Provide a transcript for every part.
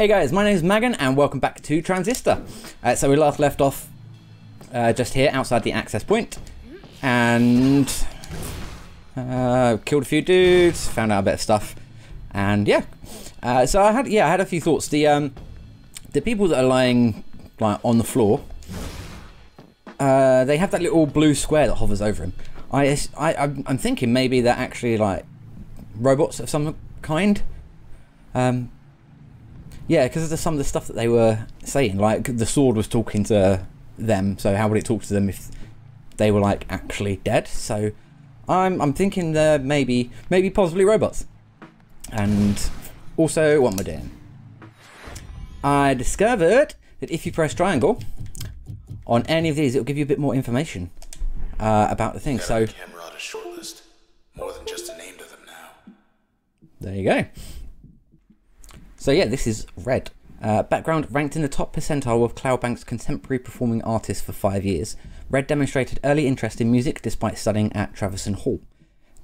Hey guys, my name is Magan and welcome back to Transistor. So we last left off just here outside the access point and killed a few dudes, found out a bit of stuff, and yeah. So I had a few thoughts. The people that are lying like on the floor, they have that little blue square that hovers over them. I'm thinking maybe they're actually like robots of some kind. Yeah, because of some of the stuff that they were saying, like the sword was talking to them. So how would it talk to them if they were like actually dead? So I'm thinking they're maybe possibly robots. And also, what am I doing? I discovered that if you press triangle on any of these, it'll give you a bit more information about the thing. So Camerata shortlist, more than just a name to them now. There you go. So yeah, this is red. Background: ranked in the top percentile of Cloudbank's contemporary performing artists for 5 years. Red demonstrated early interest in music despite studying at Traverson Hall.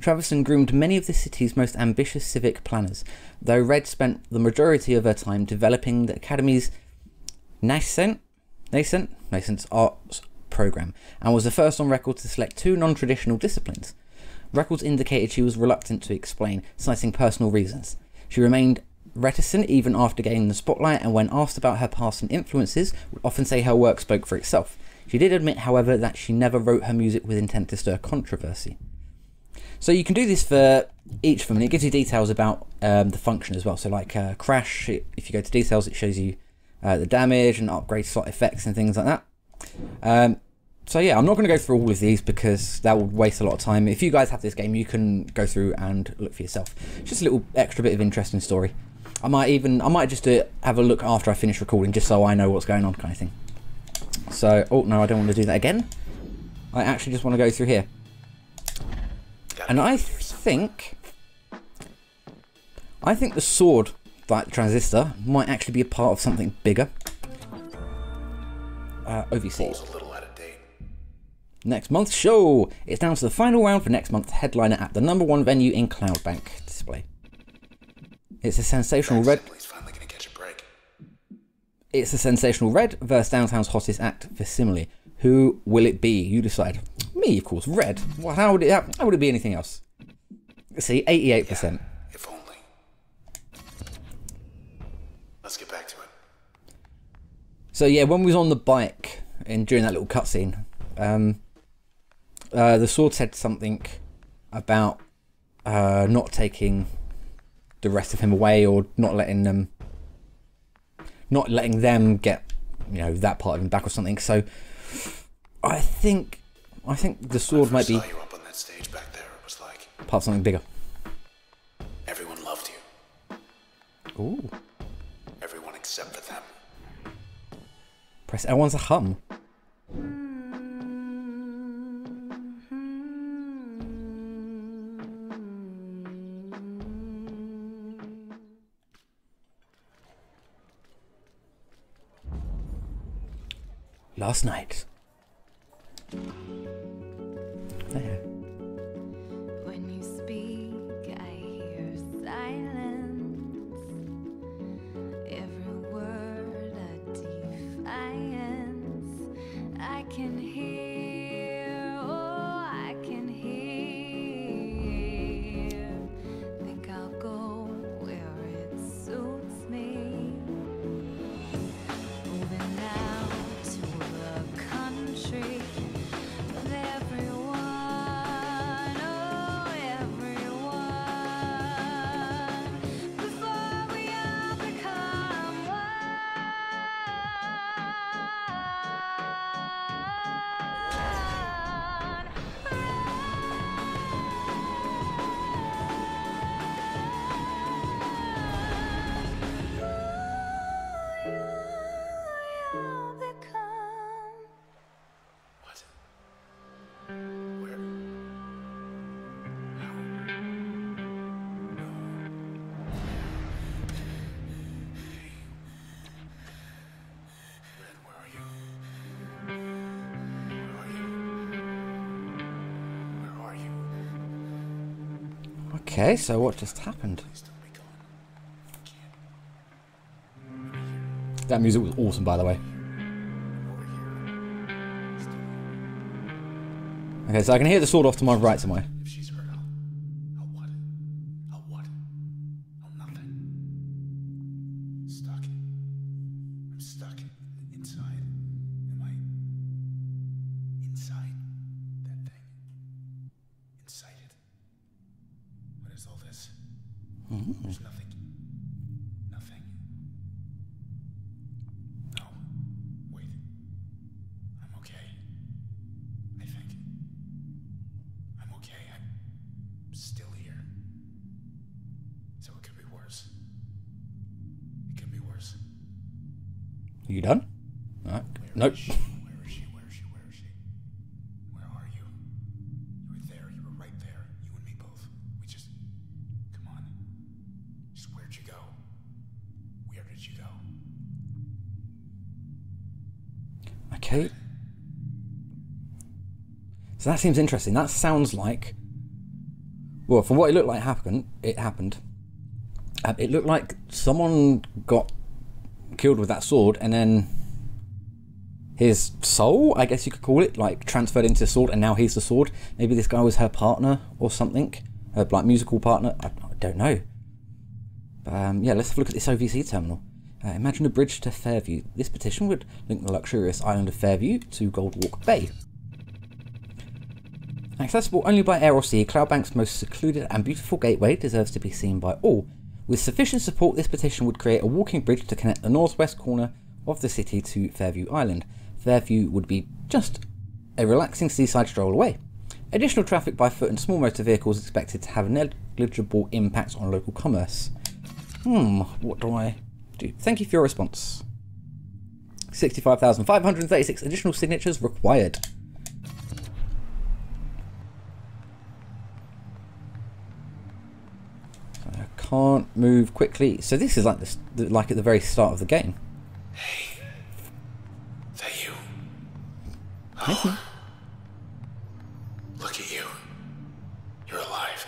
Traverson groomed many of the city's most ambitious civic planners, though Red spent the majority of her time developing the Academy's nascent arts program, and was the first on record to select 2 non-traditional disciplines. Records indicated she was reluctant to explain, citing personal reasons. She remained reticent even after gaining the spotlight, and when asked about her past and influences, would often say her work spoke for itself. She did admit, however, that she never wrote her music with intent to stir controversy. So you can do this for each of them, and it gives you details about the function as well. So like crash, if you go to details, it shows you the damage and upgrade slot effects and things like that. So yeah, I'm not going to go through all of these because that would waste a lot of time. If you guys have this game, you can go through and look for yourself. It's just a little extra bit of interesting story. I might just do it, have a look after I finish recording, just so I know what's going on, kind of thing. So, oh no, I don't want to do that again. I actually just want to go through here. And I think the sword, like transistor, might actually be a part of something bigger. OVC. Next month's show. It's down to the final round for next month's headliner at the #1 venue in Cloudbank display. It's a sensational red. Finally gonna catch a break. It's a sensational red versus downtown's hottest act, Facsimile. Who will it be? You decide. Me, of course. Red. Well, how would it be anything else? See, 88%. Yeah, if only. Let's get back to it. So yeah, when we was on the bike and during that little cutscene, the sword said something about not taking the rest of him away, or not letting them get, you know, that part of him back or something. So I think the sword might be part of something bigger. Everyone loved you. Ooh. Everyone except for them. Press L1 to hum. Last night. There. When you speak, I hear silence. Every word a defiance. I can hear, oh, I can hear. Think I'll go where it suits me. Moving out to the country. Okay, so what just happened? That music was awesome, by the way. Okay, so I can hear the sword off to my right somewhere. If she's hurt, I'll what? I'll what? I'll nothing. Stuck. I'm stuck inside. Am I inside that thing? Inside it. What is all this? Mm-hmm. There's nothing. Nothing. No. Wait. I'm okay. I think. I'm okay. I'm still here. So it could be worse. It could be worse. Are you done? All right. Nope. Okay. So that seems interesting. That sounds like, well, from what it looked like happened, it looked like someone got killed with that sword, and then his soul, I guess you could call it, like transferred into the sword, and now he's the sword. Maybe this guy was her partner or something, her like musical partner. I don't know. Yeah, let's have a look at this OVC terminal. Imagine a bridge to Fairview. This petition would link the luxurious island of Fairview to Gold Walk Bay. Accessible only by air or sea, Cloudbank's most secluded and beautiful gateway deserves to be seen by all. With sufficient support, this petition would create a walking bridge to connect the northwest corner of the city to Fairview Island. Fairview would be just a relaxing seaside stroll away. Additional traffic by foot and small motor vehicles expected to have negligible impacts on local commerce. What do I... Dude, thank you for your response. 65,536 additional signatures required. So I can't move quickly. So this is like this, like at the very start of the game. Hey, is that you? Oh, look at you. You're alive.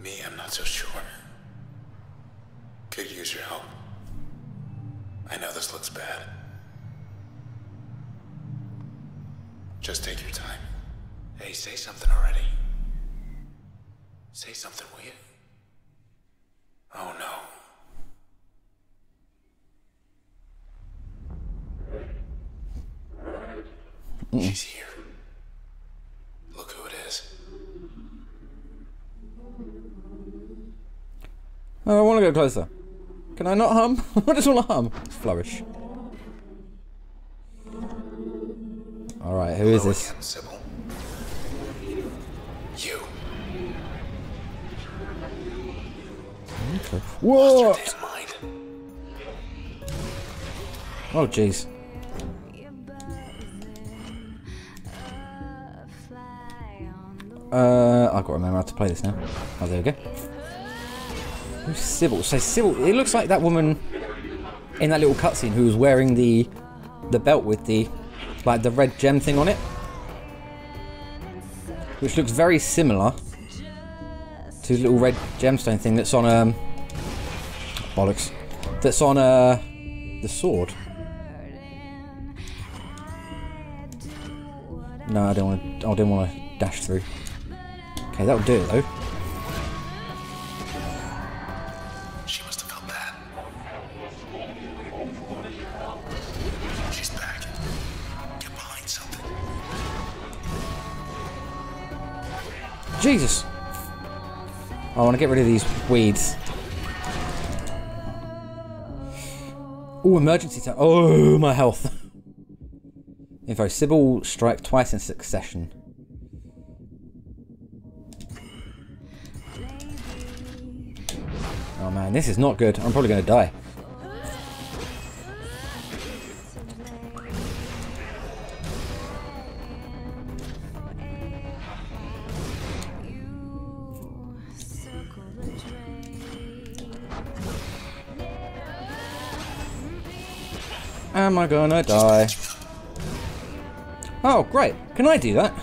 Me, I'm not so sure. Could use your help. I know this looks bad. Just take your time. Hey, say something already. Say something, will you? Oh no. She's here. Look who it is. Oh, I want to go closer. Can I not hum? I just want to hum. Flourish. Alright, who is this? Hello again, Sybil. You. Okay. Whoa! Oh, jeez. I've got to remember how to play this now. Oh, there we go. Who's Sybil? So Sybil, it looks like that woman in that little cutscene who was wearing the belt with the like the red gem thing on it, which looks very similar to the little red gemstone thing that's on bollocks, that's on the sword. No, I didn't want to dash through. Okay, that'll do it though. Jesus! I want to get rid of these weeds. Oh, emergency time. Oh, my health. Info. Sybil strike twice in succession. Oh man, this is not good. I'm probably going to die. Am I gonna die? Oh, great. Can I do that?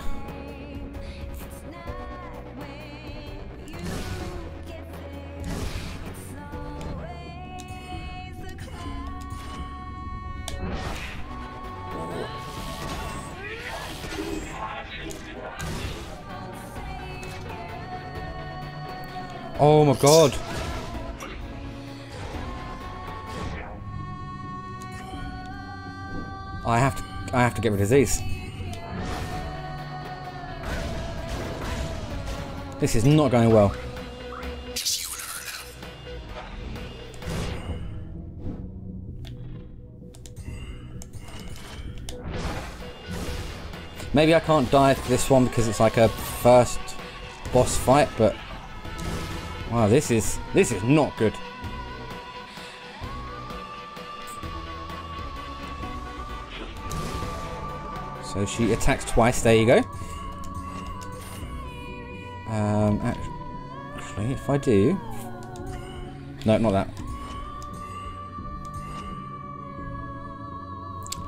Oh my god. I have to get rid of these. This is not going well. Maybe I can't die for this one because it's like a first boss fight, but wow, this is not good. So she attacks twice, there you go. Actually, if I do... No, not that.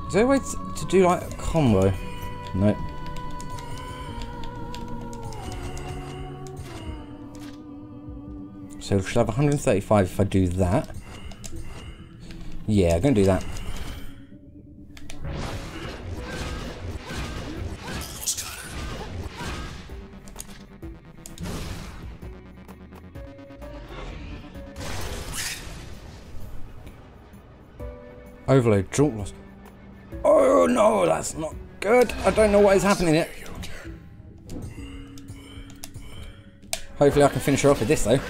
Is there a way to do like a combo? No. So should I have 135 if I do that? Yeah, I'm gonna do that. Overload, jolt loss. Oh no, that's not good. I don't know what is happening yet. Hopefully I can finish her off with this though.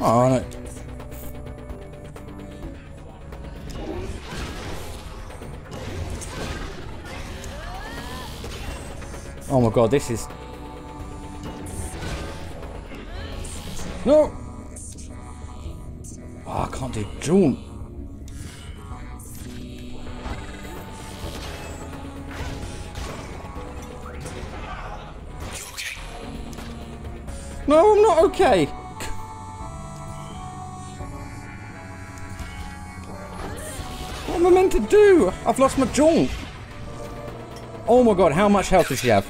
Oh no. Oh my god, this is... No! Oh, I can't do Jaunt. You okay? No, I'm not okay! What am I meant to do? I've lost my Jaunt! Oh my god, how much health does she have?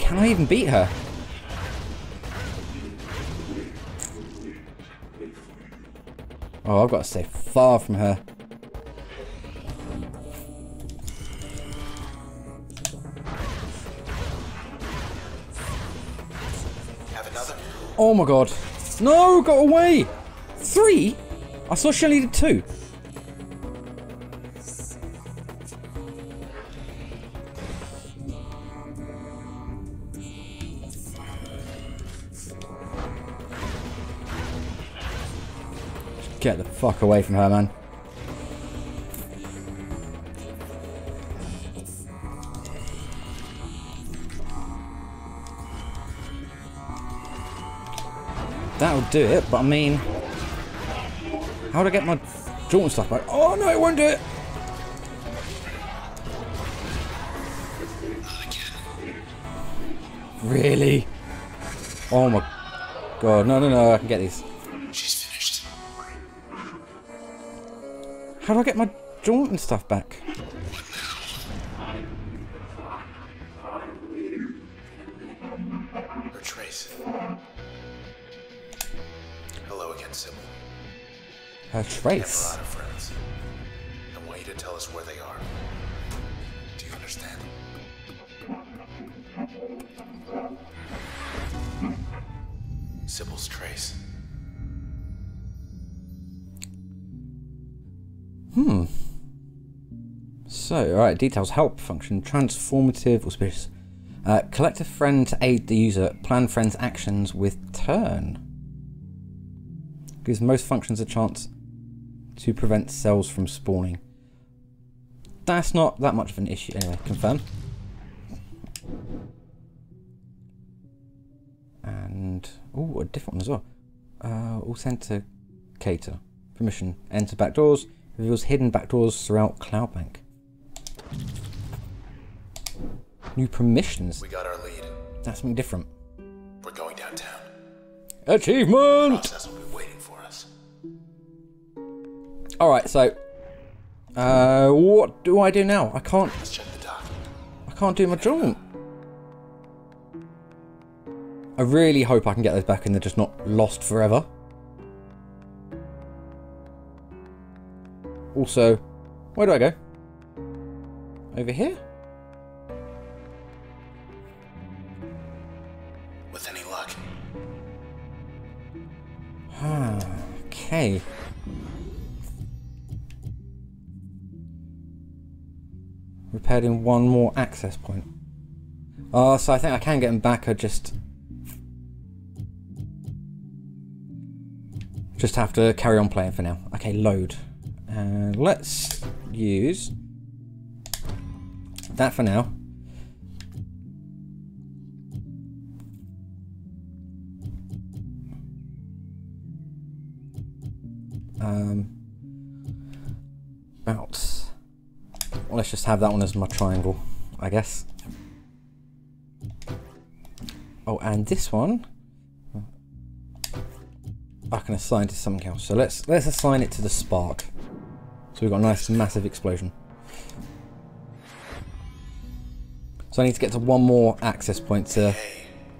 Can I even beat her? Oh, I've got to stay far from her. Have another? Oh my god. No, got away! 3? I saw she only did 2. Get the fuck away from her, man. That'll do it, but I mean... How do I get my jaw and stuff back? Oh no, it won't do it! Really? Oh my god, no, no, no, I can get these. How do I get my jaunt and stuff back? Her trace. Hello again, Sybil. Her trace. We have a lot of friends. I want you to tell us where they are. Do you understand? Sybil's trace. Hmm. So, alright, details. Help function. Transformative auspicious. Collect a friend to aid the user. Plan friend's actions with turn. Gives most functions a chance to prevent cells from spawning. That's not that much of an issue. Anyway, confirm. And, ooh, a different one as well. Authenticator. Permission. Enter backdoors. Reveals hidden backdoors throughout Cloudbank. New permissions. We got our lead. That's something different. We're going downtown. Achievement! The process will be waiting for us. Alright, so... what do I do now? I can't... Let's check the dock. I can't do my jaunt. I really hope I can get those back and they're just not lost forever. Also, where do I go? Over here? With any luck. Okay. Repaired in one more access point. Oh, so I think I can get them back. I just have to carry on playing for now. Okay, load. And let's use that for now. Let's just have that one as my triangle, I guess. Oh, and this one I can assign to something else. So let's assign it to the spark. So we've got a nice massive explosion. So I need to get to one more access point to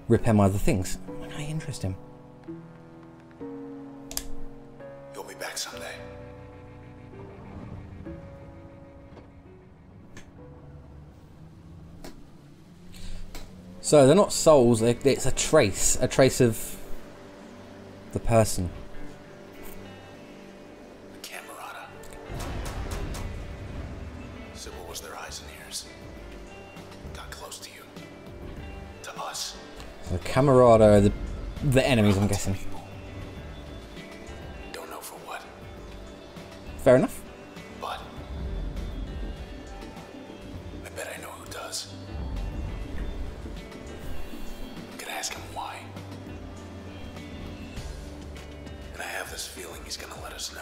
repair my other things. How interesting. You'll be back someday. So they're not souls, it's a trace of the person. Camerata. Sybil was their eyes and ears. Got close to you. To us. So Camerata are the enemies, I'm guessing. Don't know for what. Fair enough. But I bet I know who does. I'm gonna ask him why. And I have this feeling he's gonna let us know.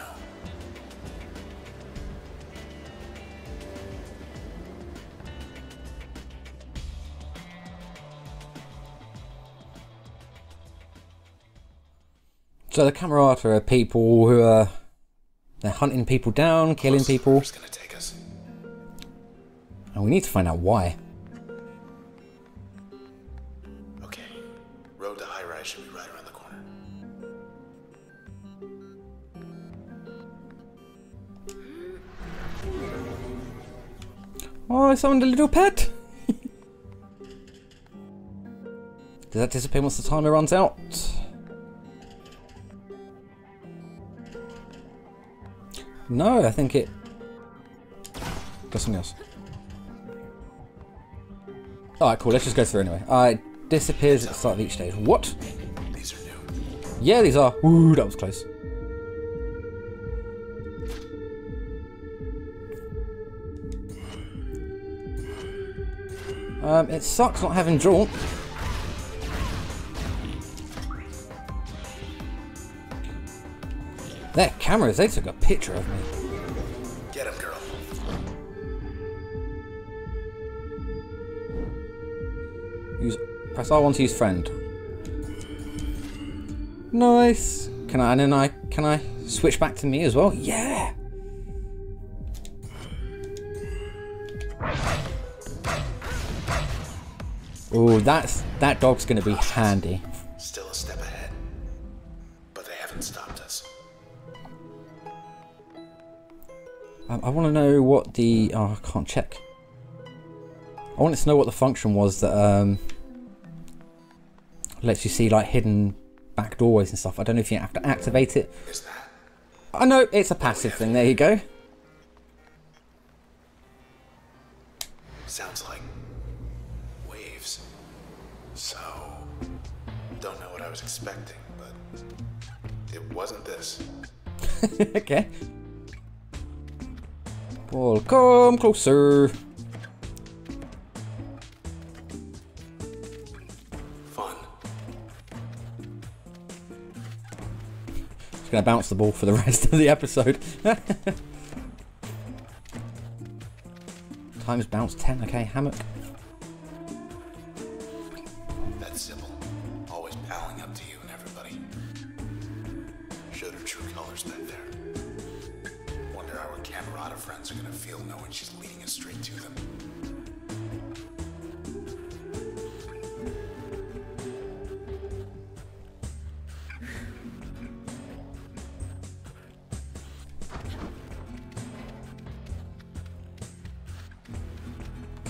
So the Camerata are people who are... they're hunting people down, killing people. Gonna take us. And we need to find out why. Okay. Road to Highrise should be right around the corner. Oh, I summoned a little pet! Does that disappear once the timer runs out? No, I think it does something else. Alright, cool, let's just go through anyway. It disappears at the start of each stage. What? These are new. Yeah, these are. Ooh, that was close. It sucks not having drawn. Their cameras, they took a picture of me. Get him, girl. Press R1 to use friend. Nice. Can I, and then can I switch back to me as well? Yeah. Oh, that dog's gonna be handy. Still a step ahead, but they haven't stopped us. I want to know what the... oh, I can't check. I wanted to know what the function was that lets you see like hidden back doorways and stuff. I don't know if you have to activate it. Is that... I know, it's a passive thing. There you go. Sounds like waves. So, don't know what I was expecting, but it wasn't this. Okay. Well, come closer. Fun. Just gonna bounce the ball for the rest of the episode. Times bounce 10. Okay, hammock. That's simple. Always palling up to you and everybody. Showed her true colors back there. Our Camerata friends are gonna feel knowing she's leading us straight to them.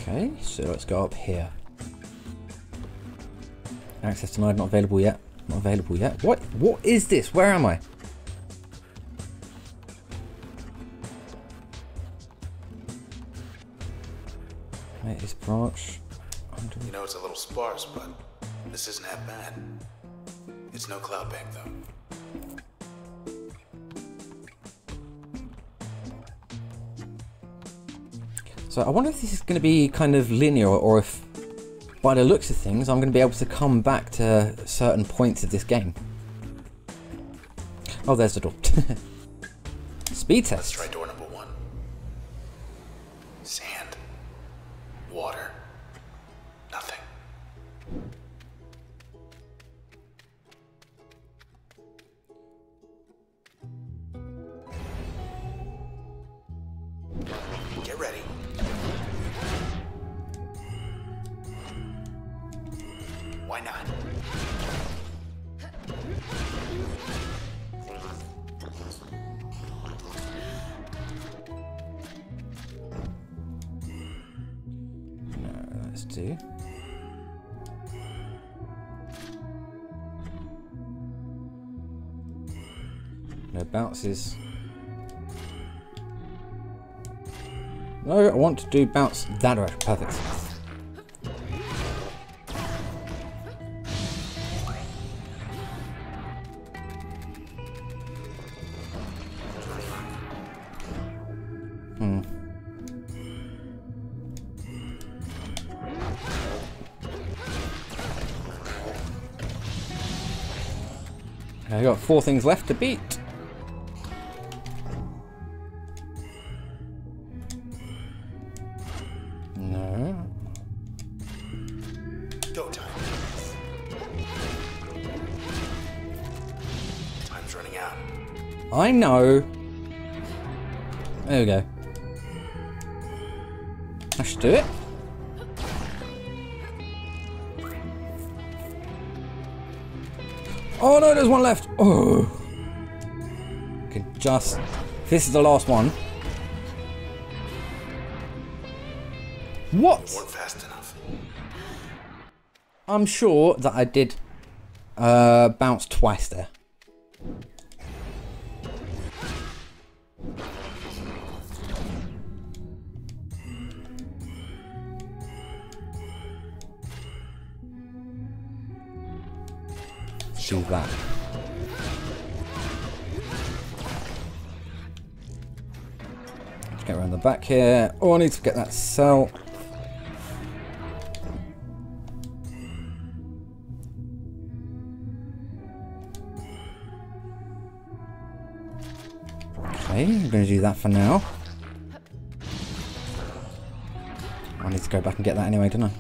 Okay, so let's go up here. Access denied, not available yet. Not available yet. What? What is this? Where am I? This branch. You know, it's a little sparse, but this isn't that bad. It's no Cloudbank, though. So I wonder if this is going to be kind of linear, or if, by the looks of things, I'm going to be able to come back to certain points of this game. Oh, there's the door. Speed test. Let's try door number one. Sand. Water. Nothing. Get ready. Why not? Do. No bounces. No, I want to do bounce that direction. Perfect. I got 4 things left to beat. No. Go time. Time's running out. I know. There we go. I should do it. Oh no, there's one left! Oh! Okay, just... This is the last one. What? Weren't fast enough. I'm sure that I did bounce twice there. Do that. Let's get around the back here. Oh, I need to get that cell. Okay, I'm going to do that for now. I need to go back and get that anyway, don't I?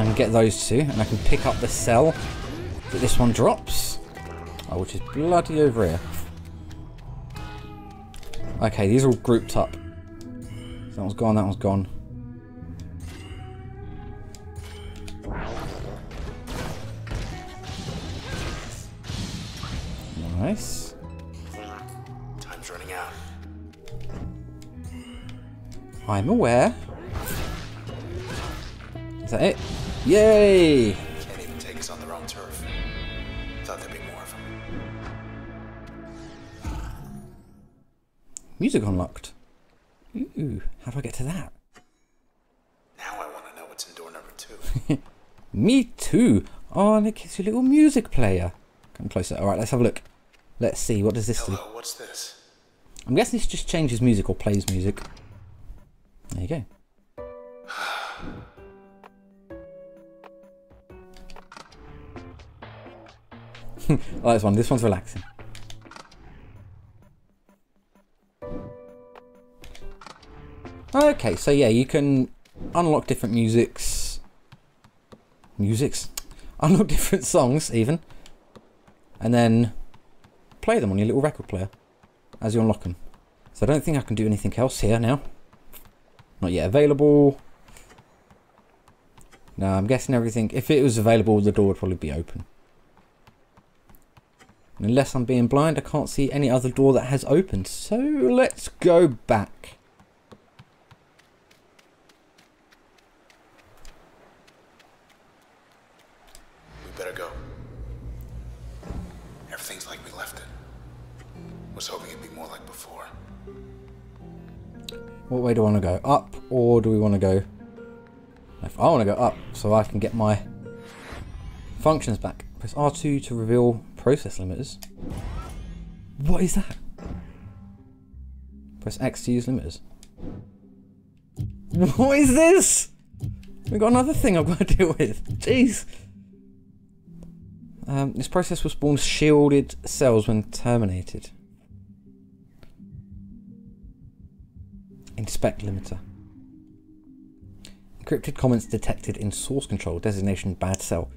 I can get those two, and I can pick up the cell that this one drops. Oh, which is bloody over here. Okay, these are all grouped up. So that one's gone, that one's gone. Nice. Time's running out. I'm aware. Is that it? Yay! Can't even take us on their own turf. Thought there'd be more of them. Music unlocked. Ooh, how do I get to that? Now I want to know what's in door number 2. Me too. Oh, and it gives you a little music player. Come closer. All right, let's have a look. Let's see. What does this do? Hello, what's this? I'm guessing this just changes music or plays music. There you go. I like this one. This one's relaxing. Okay, so yeah, you can unlock different musics? Unlock different songs, even. And then play them on your little record player as you unlock them. So I don't think I can do anything else here now. Not yet available. No, I'm guessing everything... If it was available, the door would probably be open. And unless I'm being blind, I can't see any other door that has opened. So let's go back. We better go. Everything's like we left it. Was hoping it'd be more like before. What way do I want to go? Up, or do we want to go... I want to go up so I can get my functions back. Press R2 to reveal process limiters. What is that? Press X to use limiters. What is this? We've got another thing I've got to deal with. Jeez. This process will spawn shielded cells when terminated. Inspect limiter. Encrypted comments detected in source control. Designation bad cell.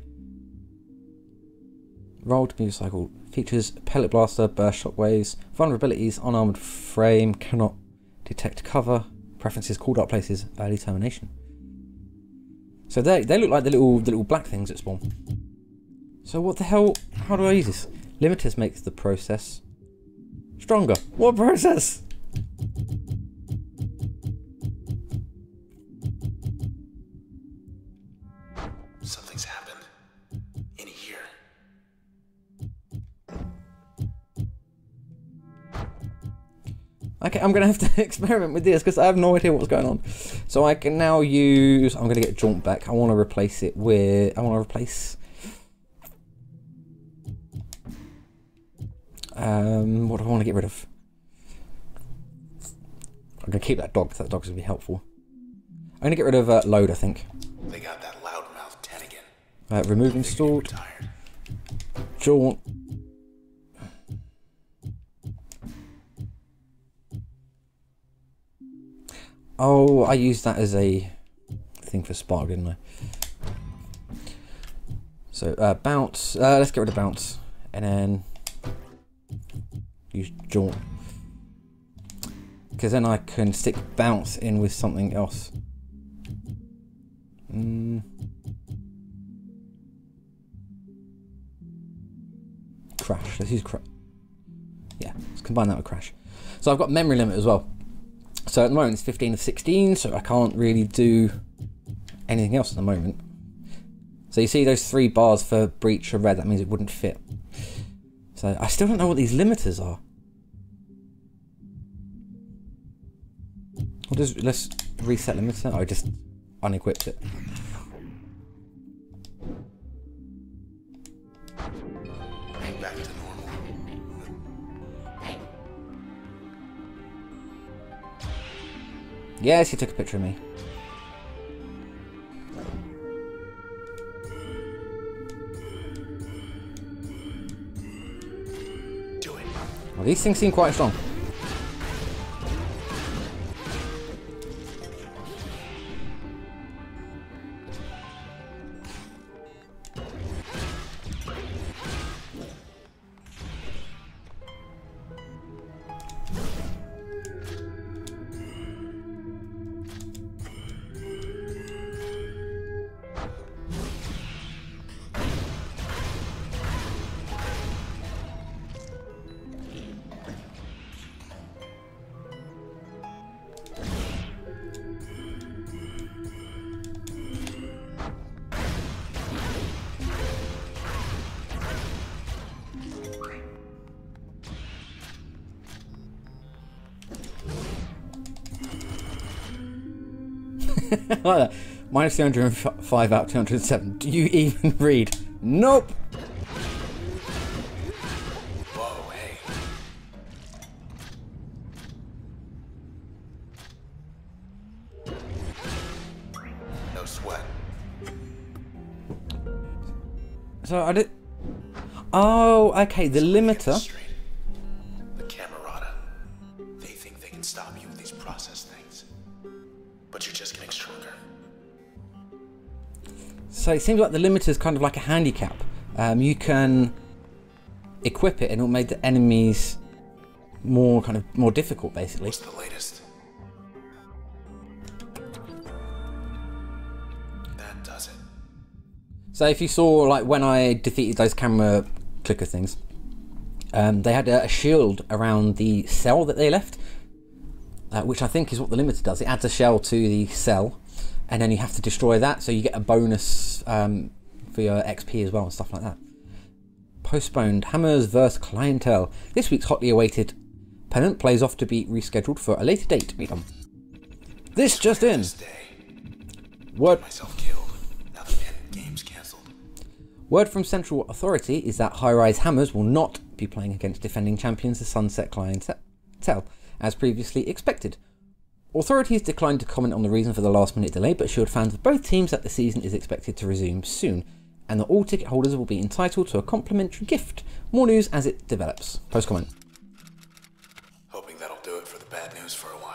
Rolled move cycle. Features pellet blaster, burst shockwaves. Vulnerabilities, unarmored frame. Cannot detect cover. Preferences, called out places, early termination. So they look like the little black things that spawn. So what the hell? How do I use this? Limiters makes the process stronger. What process? Okay, I'm going to have to experiment with this because I have no idea what's going on. So I can now use... I'm going to get Jaunt back. I want to replace it with... I want to replace... what do I want to get rid of? I'm going to keep that dog because that dog's going to be helpful. I'm going to get rid of Load, I think. They got that loudmouth 10 again. Remove installed. Jaunt. Oh, I used that as a thing for Spark, didn't I? So, Bounce. Let's get rid of Bounce. And then... use Jaunt. Because then I can stick Bounce in with something else. Crash. Let's use Crash. Yeah, let's combine that with Crash. So I've got Memory Limit as well. So at the moment it's 15 of 16, so I can't really do anything else at the moment. So you see those three bars for breach are red, that means it wouldn't fit. So I still don't know what these limiters are. What is, let's reset limiter, I just unequipped it. Back to yes, he took a picture of me. Do it. Well, these things seem quite strong. Like that. Minus 205 out of 207. Do you even read? Nope! Whoa, hey. No sweat. So I did... Oh, okay, the limiter... The Camerata. They think they can stop you with these process things. But you're just getting stronger. So it seems like the limiter is kind of like a handicap. You can equip it and it'll make the enemies more kind of more difficult basically. What's the latest? That does it. So if you saw like when I defeated those camera clicker things, They had a shield around the cell that they left, which I think is what the limiter does. It adds a shell to the cell, and then you have to destroy that, so you get a bonus for your XP as well and stuff like that. Postponed. Hammers vs. Clientele. This week's hotly awaited pennant plays off to be rescheduled for a later date. Meet them. This just in. Word. Myself killed. Now the game's cancelled. Word from Central Authority is that Highrise Hammers will not be playing against defending champions the Sunset Clientele, as previously expected. Authorities declined to comment on the reason for the last-minute delay, but assured fans of both teams that the season is expected to resume soon, and that all ticket holders will be entitled to a complimentary gift. More news as it develops. Post comment. Hoping that'll do it for the bad news for a while.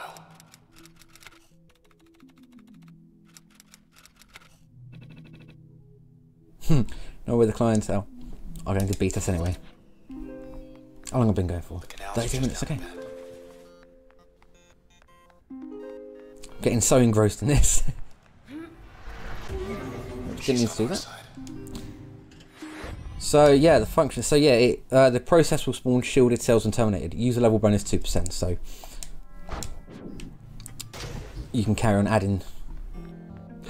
No way the clientele. Are going to beat us anyway. How long have I been going for? 32 minutes, okay. I'm getting so engrossed in this. Didn't need to do that. So yeah, the function. So yeah, the process will spawn shielded cells and terminated. User level bonus 2%. So you can carry on adding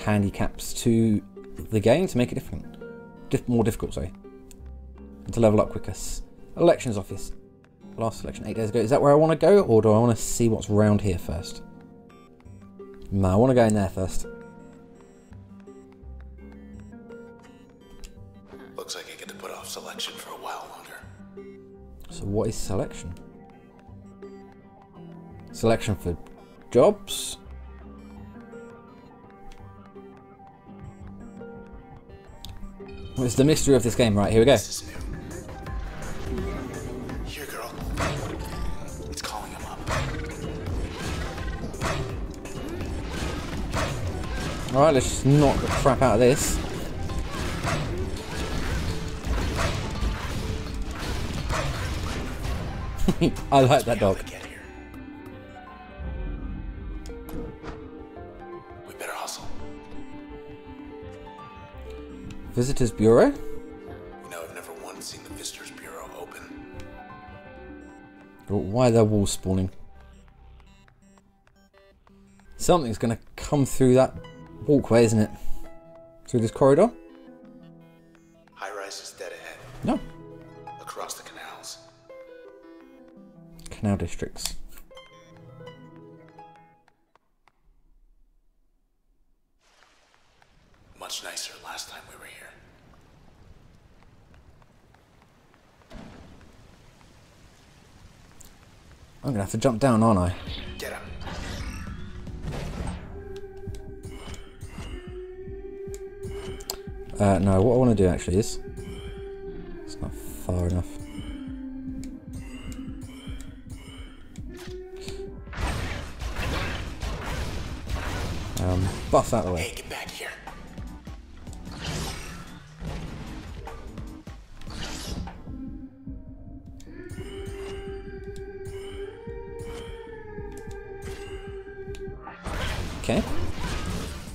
handicaps to the game to make it different, more difficult. Sorry, and to level up quicker. Elections office. Last election 8 days ago. Is that where I want to go, or do I want to see what's round here first? No, I want to go in there first. Looks like I get to put off selection for a while longer. So what is selection? Selection for jobs? What's the mystery of this game? Right, here we go. This is new. Here, girl. It's calling him up. Alright, let's just knock the crap out of this. I like that dog. We better hustle. Visitors Bureau? You know, I've never once seen the Visitors Bureau open. Why are there walls spawning? Something's gonna come through that walkway, isn't it? Through this corridor? Highrise is dead ahead. No. Across the canals. Canal districts. Much nicer last time we were here. I'm gonna have to jump down, aren't I? Get up. No, what I want to do actually is... It's not far enough. Buff out of the way. Hey, get back here. Okay.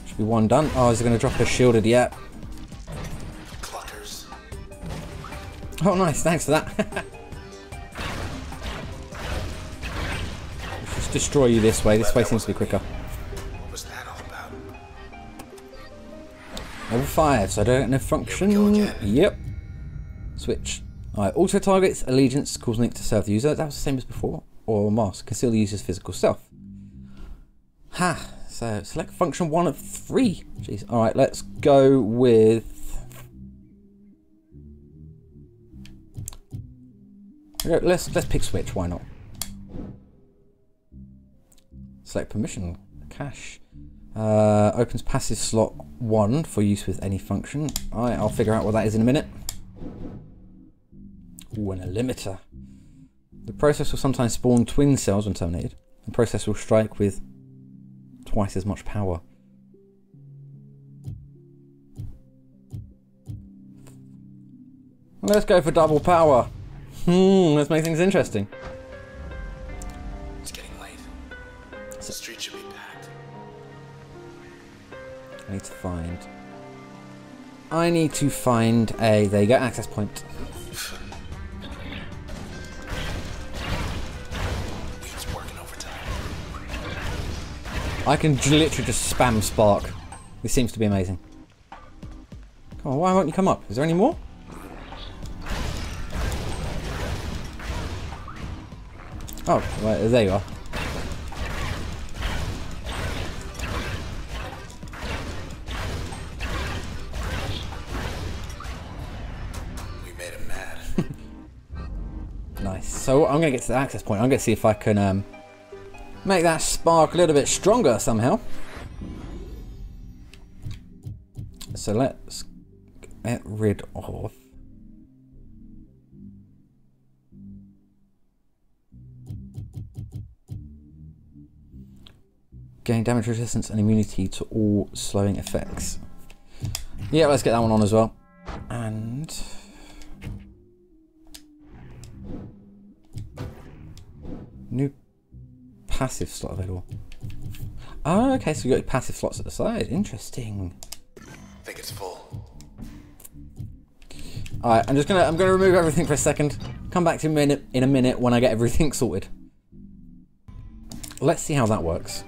Should be one done. Oh, is it going to drop a shielded? Yeah. Cluckers. Oh, nice. Thanks for that. Let's just destroy you this way. This way seems to be quicker. Level 5, so I don't know function. Yep. Switch. Alright, auto targets, allegiance, calls link to serve the user. That was the same as before. Or mask, conceal the user's physical self. Ha! So select function 1 of 3. Jeez. Alright, let's go with. Let's pick switch, why not? Select permission, cache. Opens passive slot 1 for use with any function. Alright, I'll figure out what that is in a minute. Ooh, and a limiter. The process will sometimes spawn twin cells when terminated. The process will strike with twice as much power. Let's go for double power. Let's make things interesting. It's getting late. The street should be packed. I need to find a... There you go, access point. I can literally just spam spark. This seems to be amazing. Come on, why won't you come up? Is there any more? Oh, right, there you are. We made him mad. Nice. So I'm going to get to the access point. I'm going to see if I can make that spark a little bit stronger somehow. So let's get rid of... gain damage resistance and immunity to all slowing effects. Yeah, let's get that one on as well. And... new passive slot available. Oh, okay, so you've got your passive slots at the side. Interesting. I think it's full. Alright, I'm gonna remove everything for a second. Come back to me in a minute when I get everything sorted. Let's see how that works.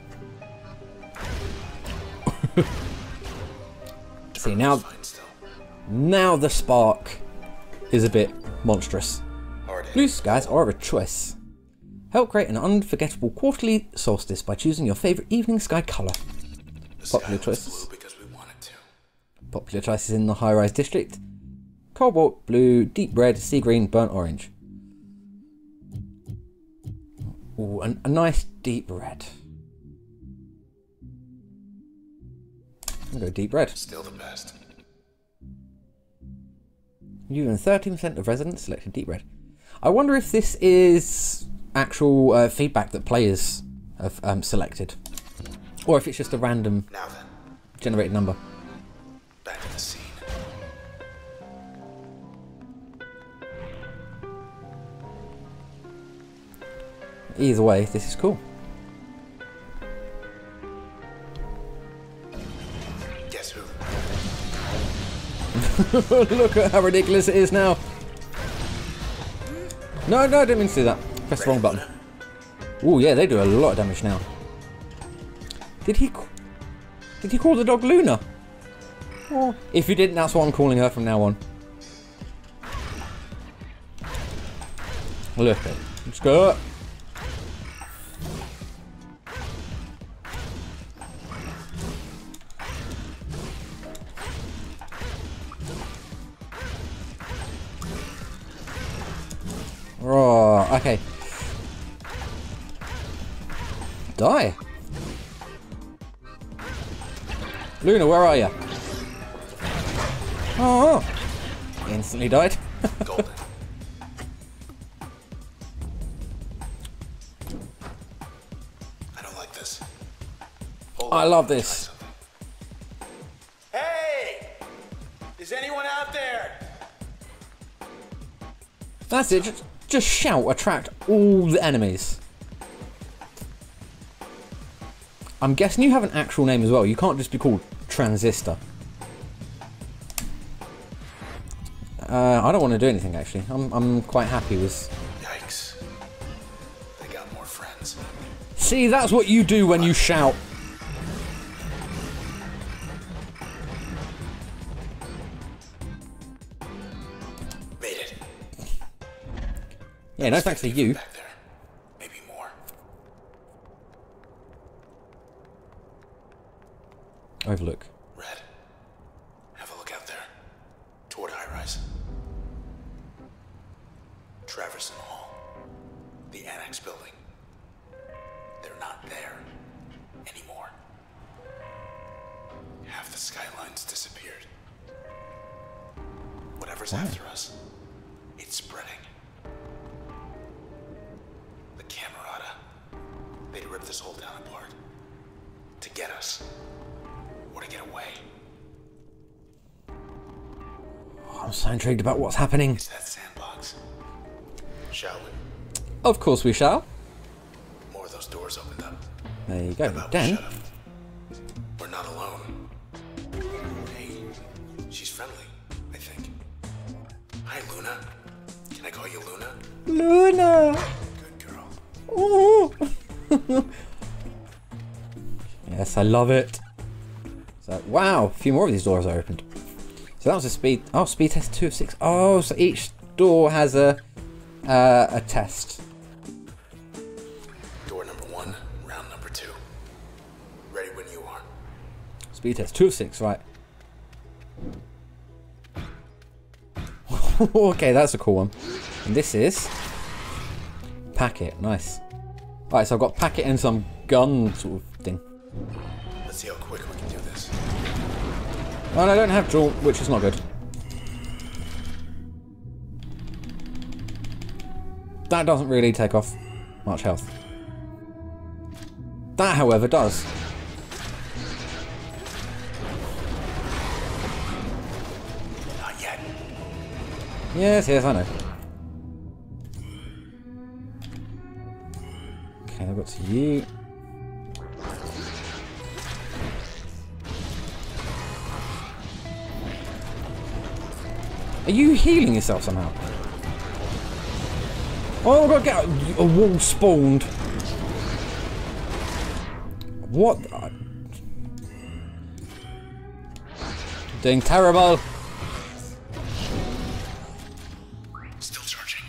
See, now the spark is a bit monstrous. Blue skies are a choice. Help create an unforgettable quarterly solstice by choosing your favourite evening sky colour. Popular choices. Popular choices in the Highrise district: cobalt blue, deep red, sea green, burnt orange. Ooh, a nice deep red. I'll go deep red. Still the best. You and 13% of residents selected deep red. I wonder if this is actual feedback that players have selected, or if it's just a random generated number. Back to the scene. Either way, this is cool. Guess who? Look at how ridiculous it is now. No, I didn't mean to do that. Press the wrong button. Oh yeah, they do a lot of damage now. Did he call the dog Luna? Oh, if you didn't, that's what I'm calling her from now on. Look at it. Let's go up. Oh, okay. Die. Luna, where are you? Oh, instantly died. Golden. I don't like this. I love this. Hey! Is anyone out there? That's it. Just shout, attract all the enemies. I'm guessing you have an actual name as well. You can't just be called Transistor. I don't want to do anything actually. I'm quite happy with. Yikes! They got more friends. See, that's what you do when you shout. Made it. Yeah, no thanks to you. Back there. Maybe more. Overlook. Red. Have a look out there. Toward Highrise. Traverson Hall. The annex building. They're not there anymore. Half the skyline's disappeared. Whatever's after us, it's spreading. The Camerata. They'd rip this whole town apart. To get us. Or to get away. I'm so intrigued about what's happening. It's that sandbox. Shall we? Of course we shall. More of those doors opened up. There you go. Den. We're not alone. Hey, she's friendly, I think. Hi, Luna. Can I call you Luna? Luna. Good girl. Ooh. Yes, I love it. So, wow, a few more of these doors are opened. So that was a speed. Oh, speed test 2 of 6. Oh, so each door has a test. Door number 1, round number 2. Ready when you are. Speed test 2 of 6, right? Okay, that's a cool one. And this is packet. Nice. All right, so I've got packet and some gun sort of thing. Let's see how quick we can do this. Well, I don't have draw, which is not good. That doesn't really take off much health. That, however, does. Not yet. Yes, yes, I know. Okay, I've got to you. Are you healing yourself somehow? Oh my god, get out. A wall spawned. What? I'm doing terrible. Still charging.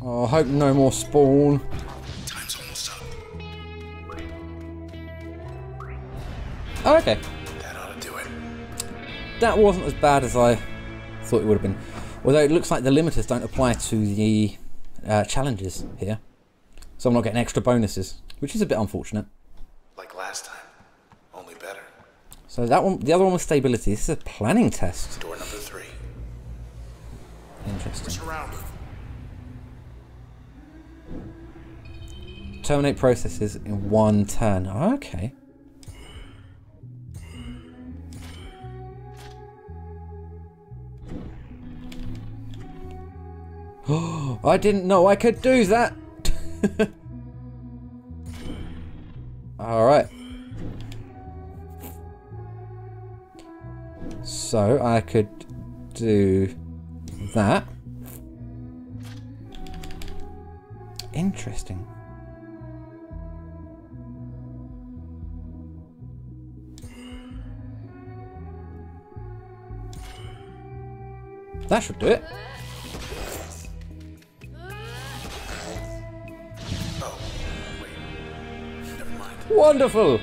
Oh, I hope no more spawn. Oh, okay. That ought to do it. That wasn't as bad as I thought it would have been. Although it looks like the limiters don't apply to the challenges here. So I'm not getting extra bonuses, which is a bit unfortunate. Like last time, only better. So that one, the other one was stability. This is a planning test. Door number 3. Interesting. Surrounded. Terminate processes in 1 turn. Oh, okay. Oh, I didn't know I could do that. Alright. So I could do that. Interesting. That should do it. Wonderful!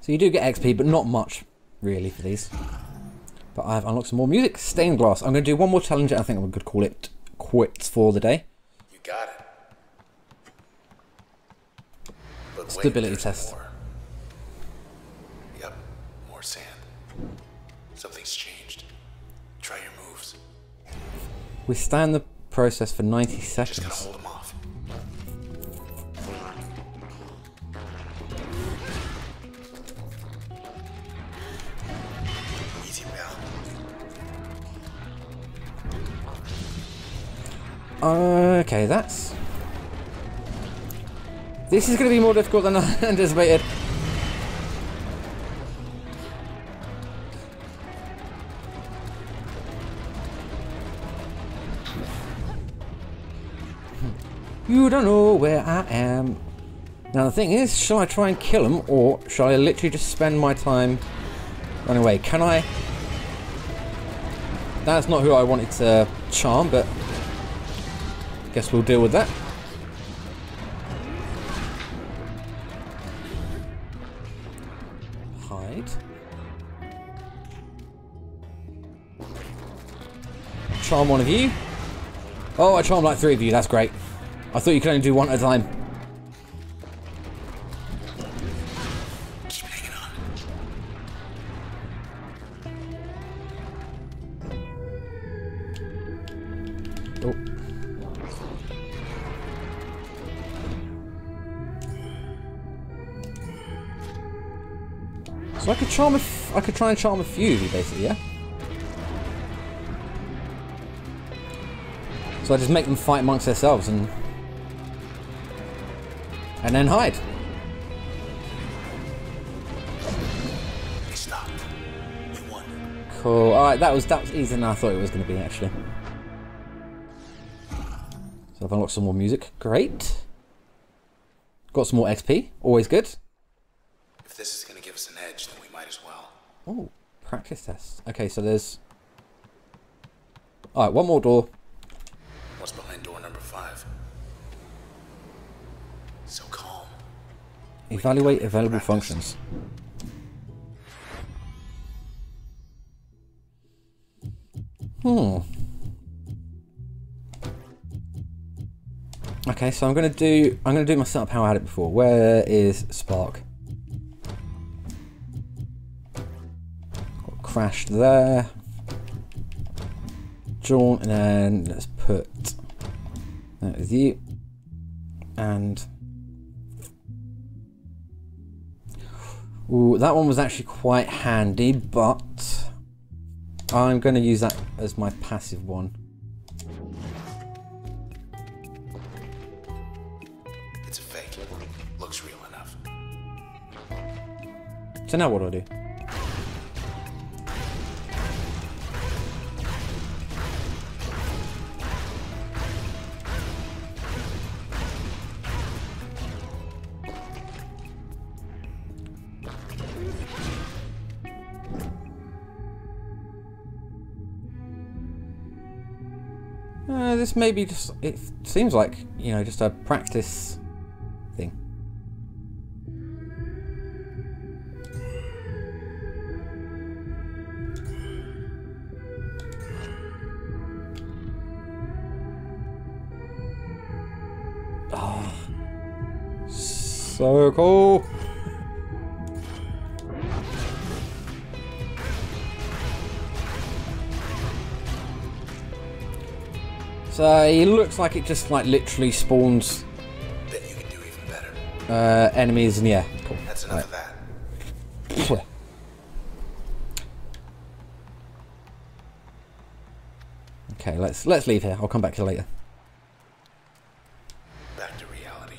So you do get XP, but not much, really, for these. But I've unlocked some more music. Stained glass. I'm going to do one more challenge. I think I'm going to call it quits for the day. You got it. But stability test. More. Yep, more sand. Something's changed. Try your moves. Withstand the process for 90 seconds. Just gotta hold them off. Easy, pal. Okay, that's. This is going to be more difficult than I anticipated. You don't know where I am. Now the thing is, shall I try and kill him, or shall I literally just spend my time running away? Can I? That's not who I wanted to charm, but I guess we'll deal with that. Hide. Charm one of you. Oh, I charmed like 3 of you, that's great. I thought you could only do 1 at a time. Keep hanging on. Oh. So I could charm I could try and charm a few, basically, yeah? So I just make them fight amongst themselves and then hide. Stop. Cool. Alright, that was easier than I thought it was going to be, actually. So I've unlocked some more music. Great. Got some more XP. Always good. If this is going to give us an edge, then we might as well. Oh, practice test. Okay, so there's... Alright, one more door. What's behind door number 5? So calm. Evaluate available functions. Hmm. Okay, so I'm gonna do my setup how I had it before. Where is Spark? Got crashed there. Drawn, and then let's put that is you. And ooh, that one was actually quite handy, but I'm going to use that as my passive one. It's a fake. Looks real enough. So now what do I do? This may be just, it seems like, you know, just a practice thing. Ah, oh, so cool. So it looks like it just like literally spawns. Bet you can do even better. Enemies and yeah, cool. That's enough of that. Okay, let's leave here. I'll come back to you later. Back to reality.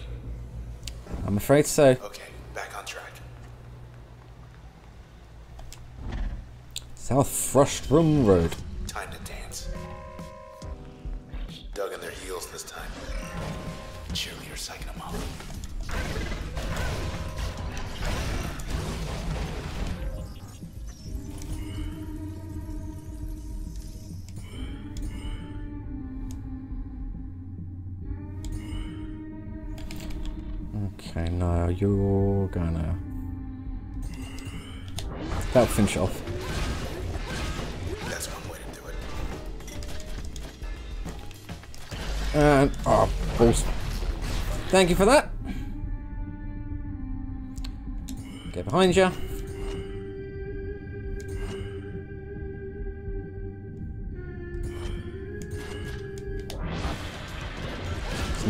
I'm afraid so. Okay, back on track. South Frustrum Road. Time to dance. Dug in their heels this time. Cheerleader psyching them up. Okay, now you're gonna... That'll finish it off. And, oh, balls. Thank you for that. Get behind you. I'm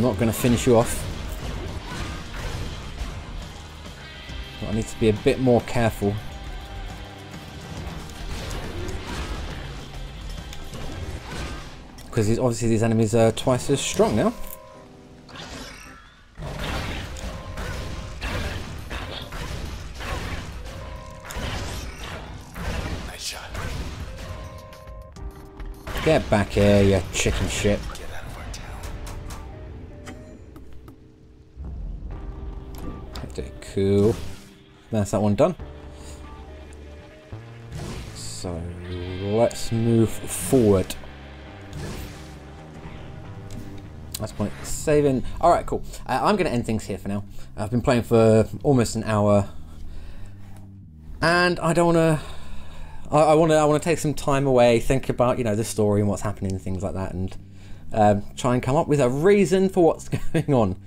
not going to finish you off. But I need to be a bit more careful. Because obviously these enemies are twice as strong now. Nice shot. Get back here, you chicken shit. Get out of our town. Cool. That's that one done. So let's move forward. That's point saving. Alright, cool. I'm going to end things here for now. I've been playing for almost an hour. And I don't want to... I want to take some time away, think about, you know, the story and what's happening and things like that. And try and come up with a reason for what's going on.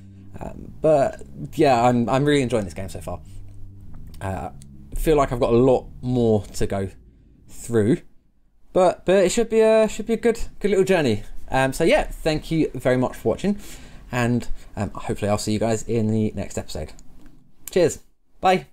But, yeah, I'm really enjoying this game so far. I feel like I've got a lot more to go through. But it should be a good little journey. So yeah, thank you very much for watching, and hopefully I'll see you guys in the next episode. Cheers, bye!